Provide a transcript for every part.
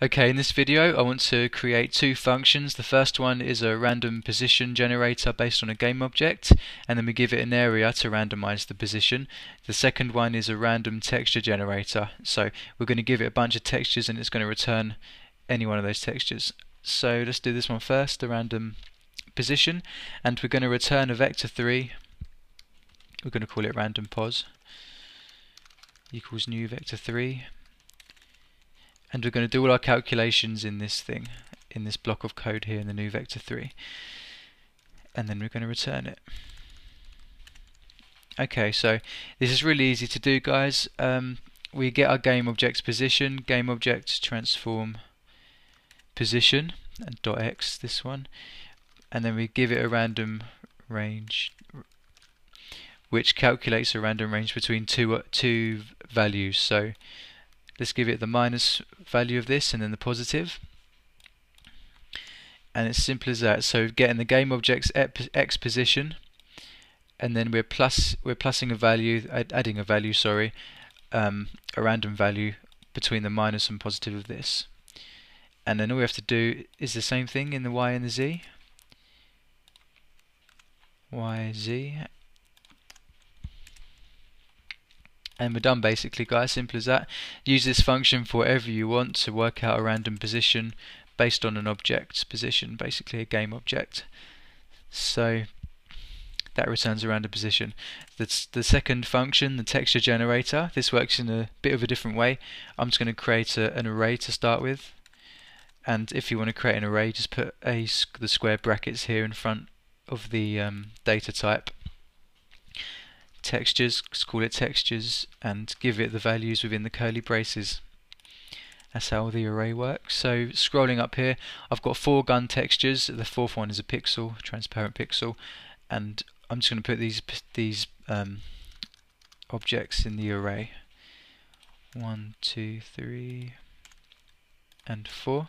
Okay, in this video I want to create two functions. The first one is a random position generator based on a game object, and then we give it an area to randomize the position. The second one is a random texture generator, so we're going to give it a bunch of textures and it's going to return any one of those textures. So let's do this one first, the random position, and we're going to return a vector 3. We're going to call it random pos equals new vector 3. And we're going to do all our calculations in this thing, in this block of code here in the new vector 3, and then we're going to return it. Okay, so this is really easy to do, guys. We get our game object's position, game object transform position, and .x this one, and then we give it a random range which calculates a random range between two values. So let's give it the minus value of this and then the positive. And it's simple as that. So getting the game object's x position, and then we're plussing a value, adding a value, sorry, a random value between the minus and positive of this. And then all we have to do is the same thing in the y and the z. Y, z. And we're done, basically, guys. Simple as that. Use this function for whatever you want to work out a random position based on an object's position, basically a game object. So that returns a random position. That's the second function, the texture generator. This works in a bit of a different way. I'm just going to create an array to start with, and if you want to create an array, just put the square brackets here in front of the data type. Textures, let's call it textures, and give it the values within the curly braces. That's how the array works. So scrolling up here, I've got 4 gun textures. The fourth one is a pixel, transparent pixel, and I'm just going to put these objects in the array. 1, 2, 3, and 4.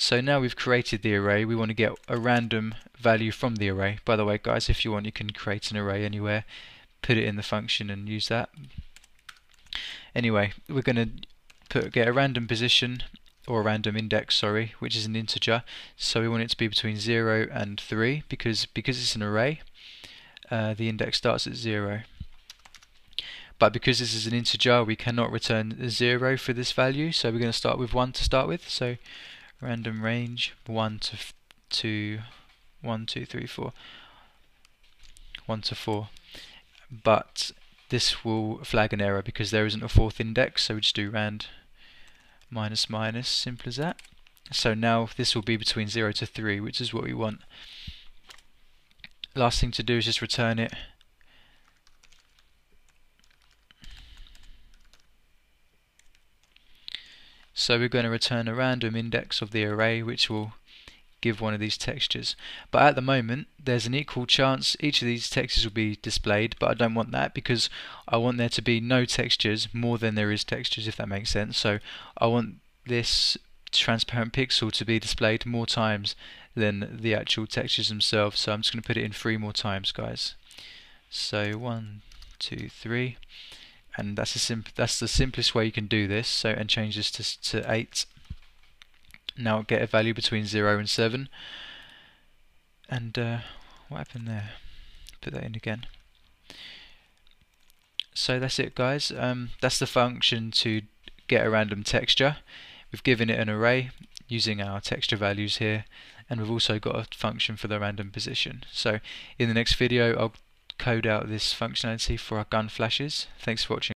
So now we've created the array, we want to get a random value from the array. By the way, guys, if you want, you can create an array anywhere, put it in the function and use that. Anyway, we're going to get a random position, or a random index, sorry, which is an integer. So we want it to be between 0 and 3, because it's an array, the index starts at 0. But because this is an integer, we cannot return 0 for this value, so we're going to start with 1 to start with. So random range 1 to 4, but this will flag an error because there isn't a fourth index, so we just do rand --, simple as that. So now this will be between 0 to 3, which is what we want. Last thing to do is just return it. So we're going to return a random index of the array, which will give one of these textures. But at the moment, there's an equal chance each of these textures will be displayed, but I don't want that because I want there to be no textures more than there is textures, if that makes sense. So I want this transparent pixel to be displayed more times than the actual textures themselves. So I'm just going to put it in 3 more times, guys. So 1, 2, 3. And that's the simplest way you can do this. So, and change this to 8. Now get a value between 0 and 7. And what happened there? Put that in again. So that's it, guys. That's the function to get a random texture. We've given it an array using our texture values here, and we've also got a function for the random position. So in the next video, I'll code out this functionality for our gun flashes. Thanks for watching.